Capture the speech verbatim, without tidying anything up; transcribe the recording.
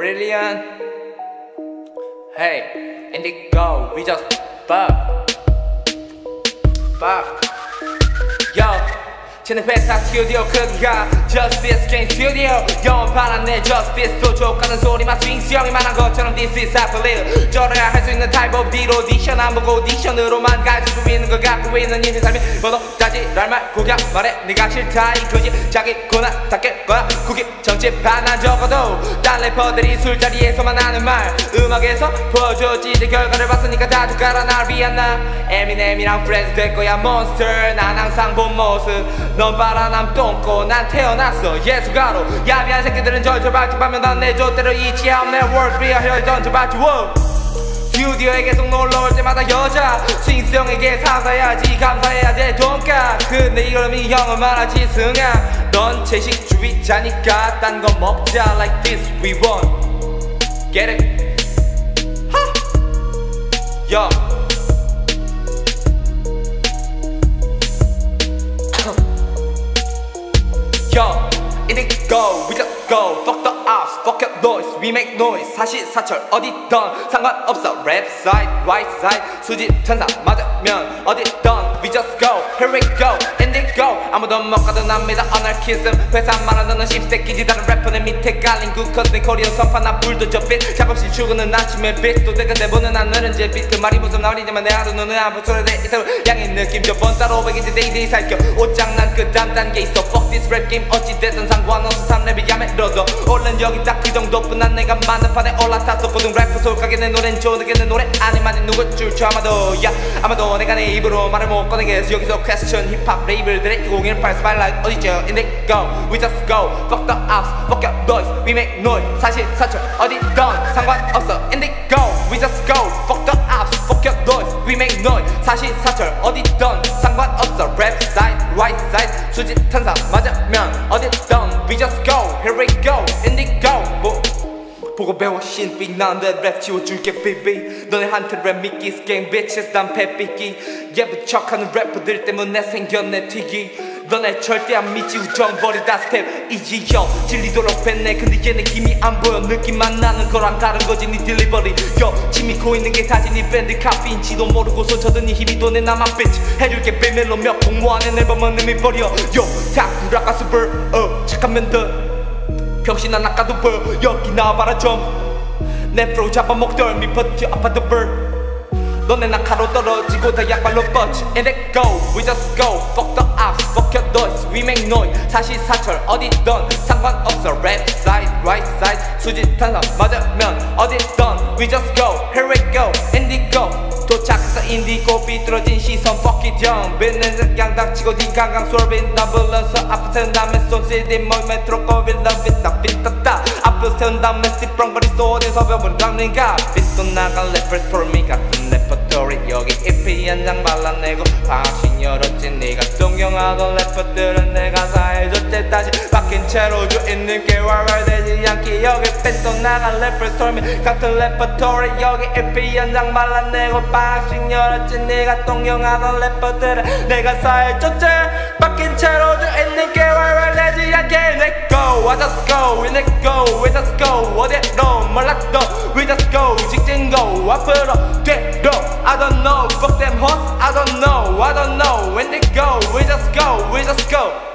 brilliant. Hey, IndiGO, we just bop, bop. Yo. 쟤는 회사 스튜디오 크기가 Just This Game Studio 영원 발언에 Just This 도족하는 소리만 스윙 수영이만 한 것처럼 This is I believe 저래야 할 수 있는 타입 오브 딜 오디션 안 보고 오디션으로만 가질 수 있는 걸 갖고 있는 인생 삶이 뭐도 따지랄 말 구경 말해 네가 싫다 이거지 자기 고난 닦을 거야 국기 정치 반한 적어도 딴 래퍼들이 술자리에서만 하는 말 음악에서 보여줬지 내 결과를 봤으니까 다들 가라 날 위한 나 에미넴이랑 프렌즈 될 거야 몬스터 난 항상 본 모습 넌 바라남 똥꼬 난 태어났어 예술가로 야비한 새끼들은 절절 박집하면 난 내 좆대로 이치해 없네 World Be a Hero 던져봤지 wow. 스튜디오에 계속 놀러올 때마다 여자 스윙스형에게 사과해야지 감사해야 돼 돈값 근데 이놈이 형은 말하지 승아 넌 채식주의자니까 딴 거 먹자 Like this we want Get it? 하! Yo. Yo, IndiGO, we just go. Fuck the ops, fuck your noise, we make noise. 사시사철 어디든 상관없어. Red side, right side, 수지천사 맞으면 어디든 we just go. Here we go, IndiGO. 아무도 못 가둔합니다. Anarchism, 회사 말하는 십세기지 다른 래퍼는 밑에 깔린 굿컷 내 코리안 선판 나 불도저 빛 작업실 출근은 아침에 빛 도대체 보는 하늘은 제빛 그 말이 무슨 말이지만 내 하루 눈은 안 보초래 내 이틀 양의 느낌 저번 달 오백이지 데이데이 살겨 옷장난 그 다음 단계 있어 Fuck this rap game 어찌됐든 상관없어 삼랩이 야매러도 원래는 여기 딱 그 정도뿐 난 내가 많은 판에 올라탔어 고등 래퍼 솔가게 내 노래는 좋은게 내 노래 아니면 누구 줄쳐 아마도 야 아마도 내가 내 입으로 말을 못 꺼내겠어 여기서 퀘스천 힙합 레이블들의 이공일팔 스마일 라이트 어디죠 IndiGO we just go fuck the ops fuck your noise we make noise 사시사철 어디든 상관없어 IndiGO we just go fuck the ops fuck your noise we make noise 사시사철 어디든 상관없어 랩 side right side 수지탄사 맞으면 어디든 we just go here we go IndiGO 뭐 보고 배워 신비 나한테 랩 지워줄게 비비 너네한테 랩 미끼 게임 bitches 난 패비기 예쁜 척하는 래퍼들 때문에 생겼네 튀기 너네 절대 안 믿지 우정버리다 스텝 이지형 질리도록 뱉네 근데 얘네 김이 안 보여 느낌만 나는 거랑 다른 거지 네 딜리버리 여 침이고 있는 게 다지 네 밴드 카피인지도 모르고 손쳐든 네 힘이 도네 나만 삐치 해줄게 비밀로 몇 곡 모아낸 앨범은 의미 버려 요 다쿠라가 수블 어 착하면 더 병신 난 아까도 벌 여기 나와봐라 좀 내 프로 잡아먹덜 미퍼티 아파도 벌 너네 낙하로 떨어지고 다 약발로 뻗치 IndiGO we just go fuck the ops fuck your noise we make noise 사시사철 어디든 상관없어 red side right side 수지탄사 맞으면 어디든 we just go here we go IndiGO 도착해서 인디고 비뚤어진 시선 fuck it young 빛낸 색양 닥치고 니 강강 솔빈 나 불러서 앞을 세운 다음에 손 시디 몸에 들었고 we love it 나 삐떴다 앞을 세운 다음에 시프렁거리 쏟아서 벽을 닦는가 삐뚤 나간 래퍼 스토미 같은 래퍼 여기 잎이 한장 발라내고 방학신 열었지 네가 동경하던 래퍼들은 내 가사에 젖대다시 바뀐 채로 주인님 개화되지 않기 여기 뺏어나간 래퍼 스토리 같은 레퍼토리 여기 잎이 한장 발라내고 방학신 열었지 네가 동경하던 래퍼들은 내 가사에 젖대 바뀐 채로 주인님 개화되지 않기 Let go, I just go, let go, we just go 어디로 몰라도 we just go 직진 go 앞으로 뒤로 I don't know, fuck them hoes, I don't know, I don't know IndiGO, we just go, we just go